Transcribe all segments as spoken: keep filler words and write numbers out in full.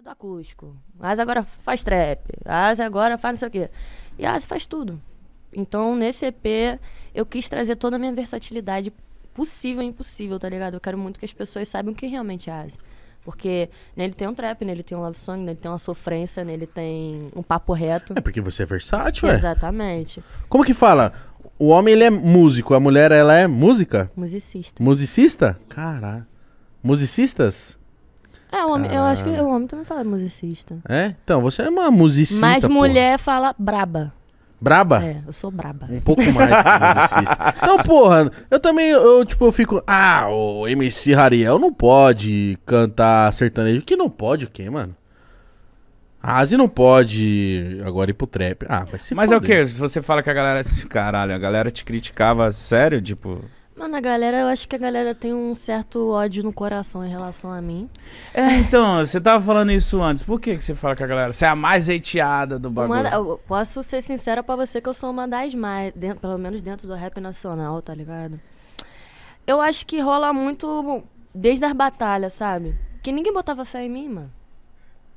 é do acústico, Azzy agora faz trap, Azzy agora faz não sei o quê. E Azzy faz tudo. Então, nesse E P, eu quis trazer toda a minha versatilidade possível e impossível, tá ligado? Eu quero muito que as pessoas saibam o que realmente é Azzy. Porque nele tem um trap, nele tem um love song, nele tem uma sofrência, nele tem um papo reto. É porque você é versátil, é? Exatamente. Como que fala? O homem, ele é músico, a mulher, ela é música? Musicista. Musicista? Caraca. Musicistas? É, o homem, eu acho que o homem também fala musicista. É? Então, você é uma musicista, mas mulher, porra, fala braba. Braba? É, eu sou braba. Um pouco mais que musicista. Não, porra, eu também, eu tipo, eu fico... Ah, o M C Hariel não pode cantar sertanejo. Que não pode o quê, mano? A Azzy não pode agora ir pro trap. Ah, vai se Mas foder. É o quê? Você fala que a galera... Caralho, a galera te criticava sério, tipo... Mano, a galera, eu acho que a galera tem um certo ódio no coração em relação a mim. É, então, você tava falando isso antes. Por que que você fala que a galera... Você é a mais hateada do bagulho. Uma, eu posso ser sincera pra você que eu sou uma das mais, dentro, pelo menos dentro do rap nacional, tá ligado? Eu acho que rola muito desde as batalhas, sabe? Que ninguém botava fé em mim, mano.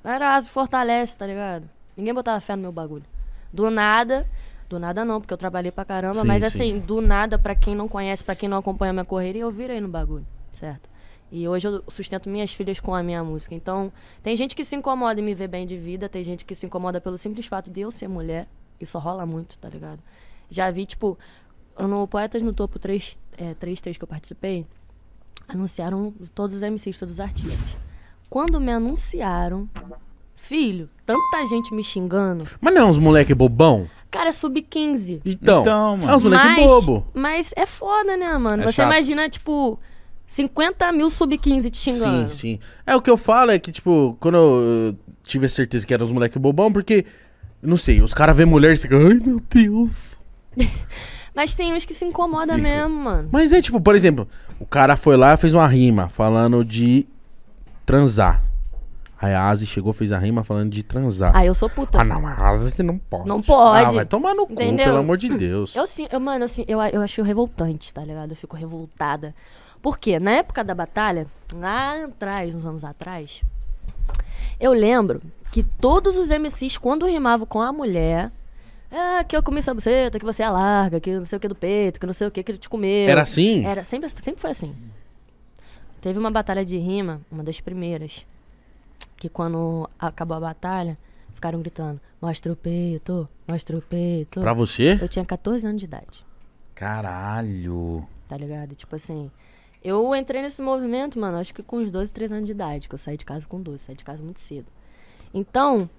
Era Azzy fortalece, tá ligado? Ninguém botava fé no meu bagulho. Do nada... Do nada não, porque eu trabalhei pra caramba, sim, mas assim, sim. do nada, pra quem não conhece, pra quem não acompanha a minha correria, eu virei no bagulho, certo? E hoje eu sustento minhas filhas com a minha música. Então, tem gente que se incomoda em me ver bem de vida, tem gente que se incomoda pelo simples fato de eu ser mulher, isso rola muito, tá ligado? Já vi, tipo, no Poetas no Topo três, é, três, três que eu participei, anunciaram todos os M Cs, todos os artistas. Quando me anunciaram, filho, tanta gente me xingando. Mas não é uns moleque bobão? Cara, é sub quinze. Então, então mano. É uns moleque mas, bobo. Mas é foda, né, mano? É Você chato. Imagina, tipo, cinquenta mil sub quinze te xingando. Sim, sim. É, o que eu falo é que, tipo, quando eu tive a certeza que eram uns moleque bobão, porque, não sei, os caras vêem mulher e ficam, ai, meu Deus. Mas tem uns que se incomoda mesmo, mano. Mas é, tipo, por exemplo, o cara foi lá e fez uma rima falando de transar. Aí a Azzy chegou, fez a rima falando de transar. Ah, eu sou puta. Ah, não, a Azzy não pode. Não pode. Ah, vai tomar no cu, entendeu? Pelo amor de Deus. Eu sim, eu, mano, assim, eu, eu achei revoltante, tá ligado? Eu fico revoltada. Por quê? Na época da batalha, lá atrás, uns anos atrás, eu lembro que todos os M Cs, quando rimavam com a mulher... Ah, que eu comi sua buceta, que você é larga, que não sei o que do peito, que não sei o que que ele te comeu. Era assim? Era, sempre, sempre foi assim. Teve uma batalha de rima, uma das primeiras... Que quando acabou a batalha, ficaram gritando, mostra o peito, mostra o peito. Pra você? Eu tinha quatorze anos de idade. Caralho. Tá ligado? Tipo assim, eu entrei nesse movimento, mano, acho que com uns doze, treze anos de idade, que eu saí de casa com doze, saí de casa muito cedo. Então,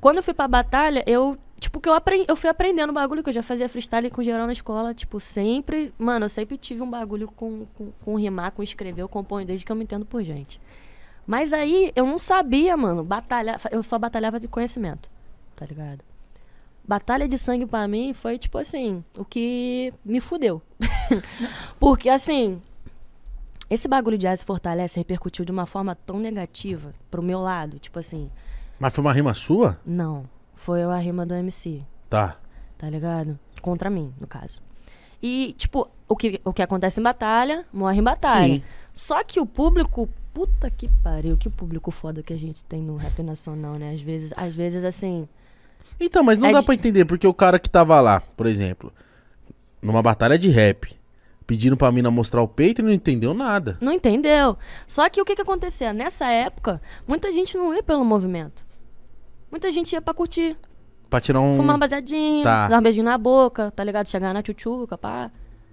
quando eu fui pra batalha, eu, tipo, que eu, aprendi, eu fui aprendendo o bagulho, que eu já fazia freestyle com geral na escola, tipo, sempre, mano, eu sempre tive um bagulho com, com, com rimar, com escrever, eu componho desde que eu me entendo por gente. Mas aí, eu não sabia, mano, batalhar, eu só batalhava de conhecimento, tá ligado? Batalha de sangue pra mim foi, tipo assim, o que me fudeu. Porque, assim, esse bagulho de Azzy fortalece repercutiu de uma forma tão negativa pro meu lado, tipo assim... Mas foi uma rima sua? Não, foi uma rima do M C. Tá. Tá ligado? Contra mim, no caso. E, tipo, o que, o que acontece em batalha, morre em batalha. Sim. Só que o público... Puta que pariu, que público foda que a gente tem no rap nacional, né? Às vezes, às vezes assim... Então, mas não é dá de... pra entender, porque o cara que tava lá, por exemplo, numa batalha de rap, pedindo pra mina mostrar o peito e não entendeu nada. Não entendeu. Só que o que que acontecia? Nessa época, muita gente não ia pelo movimento. Muita gente ia pra curtir. Pra tirar um... Fumar um baseadinho, tá. Dar um beijinho na boca, tá ligado? Chegar na tchutchuca, pá...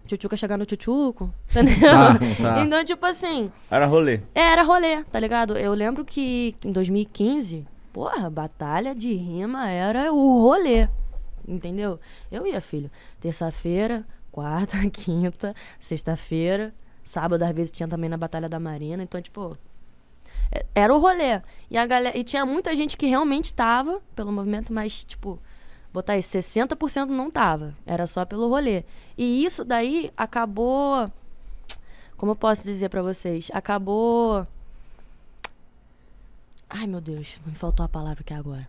Tchutchuca chegar no tchutchuco, entendeu? Ah, tá. Então, tipo assim... Era rolê. É, era rolê, tá ligado? Eu lembro que em dois mil e quinze, porra, batalha de rima era o rolê, entendeu? Eu ia, filho, terça-feira, quarta, quinta, sexta-feira, sábado, às vezes tinha também na Batalha da Marina, então, tipo... Era o rolê. E, a galera, e tinha muita gente que realmente tava pelo movimento, mas, tipo... Botar aí, sessenta por cento não tava. Era só pelo rolê. E isso daí acabou... Como eu posso dizer pra vocês? Acabou... Ai, meu Deus. Me faltou a palavra aqui agora.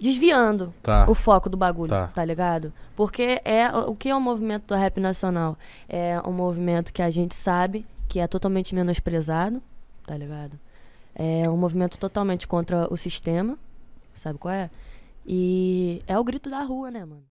Desviando tá. o foco do bagulho, tá. tá ligado? Porque é, o que é o movimento do rap nacional? É um movimento que a gente sabe que é totalmente menosprezado, tá ligado? É um movimento totalmente contra o sistema, sabe qual é? E é o grito da rua, né, mano?